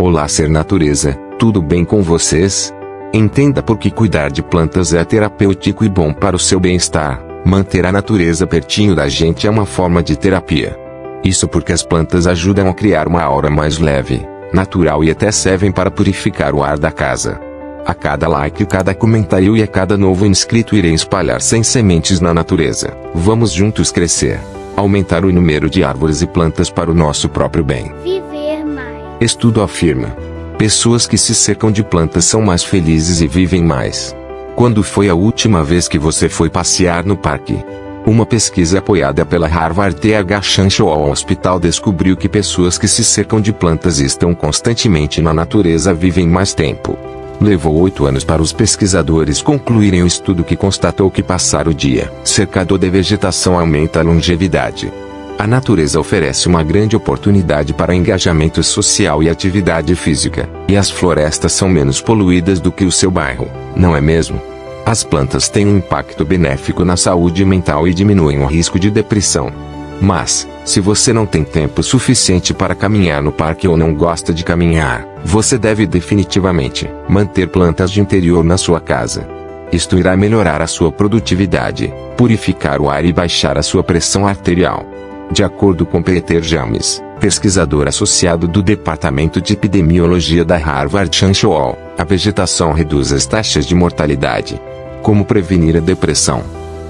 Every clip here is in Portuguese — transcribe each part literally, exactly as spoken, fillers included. Olá, Ser Natureza, tudo bem com vocês? Entenda por que cuidar de plantas é terapêutico e bom para o seu bem-estar. Manter a natureza pertinho da gente é uma forma de terapia. Isso porque as plantas ajudam a criar uma aura mais leve, natural e até servem para purificar o ar da casa. A cada like, cada comentário e a cada novo inscrito irei espalhar cem sementes na natureza. Vamos juntos crescer, aumentar o número de árvores e plantas para o nosso próprio bem. Viver mais. Estudo afirma: pessoas que se cercam de plantas são mais felizes e vivem mais. Quando foi a última vez que você foi passear no parque? Uma pesquisa apoiada pela Harvard T H Chan School of Public Health descobriu que pessoas que se cercam de plantas e estão constantemente na natureza vivem mais tempo. Levou oito anos para os pesquisadores concluírem o estudo que constatou que passar o dia cercado de vegetação aumenta a longevidade. A natureza oferece uma grande oportunidade para engajamento social e atividade física, e as florestas são menos poluídas do que o seu bairro, não é mesmo? As plantas têm um impacto benéfico na saúde mental e diminuem o risco de depressão. Mas, se você não tem tempo suficiente para caminhar no parque ou não gosta de caminhar, você deve definitivamente manter plantas de interior na sua casa. Isto irá melhorar a sua produtividade, purificar o ar e baixar a sua pressão arterial. De acordo com Peter James, pesquisador associado do Departamento de Epidemiologia da Harvard Chan School, a vegetação reduz as taxas de mortalidade. Como prevenir a depressão?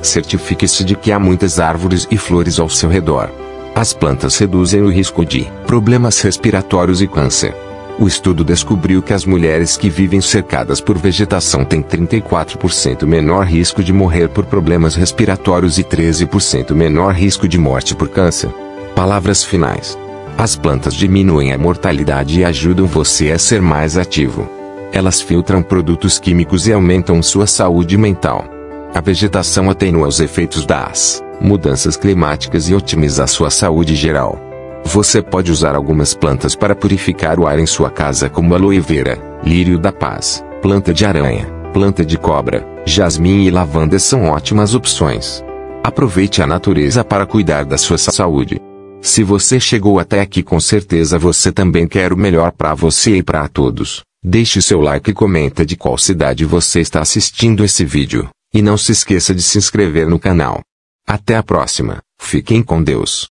Certifique-se de que há muitas árvores e flores ao seu redor. As plantas reduzem o risco de problemas respiratórios e câncer. O estudo descobriu que as mulheres que vivem cercadas por vegetação têm trinta e quatro por cento menor risco de morrer por problemas respiratórios e treze por cento menor risco de morte por câncer. Palavras finais. As plantas diminuem a mortalidade e ajudam você a ser mais ativo. Elas filtram produtos químicos e aumentam sua saúde mental. A vegetação atenua os efeitos das mudanças climáticas e otimiza sua saúde geral. Você pode usar algumas plantas para purificar o ar em sua casa, como aloe vera, lírio da paz, planta de aranha, planta de cobra, jasmim e lavanda são ótimas opções. Aproveite a natureza para cuidar da sua saúde. Se você chegou até aqui, com certeza você também quer o melhor para você e para todos. Deixe seu like e comenta de qual cidade você está assistindo esse vídeo. E não se esqueça de se inscrever no canal. Até a próxima, fiquem com Deus.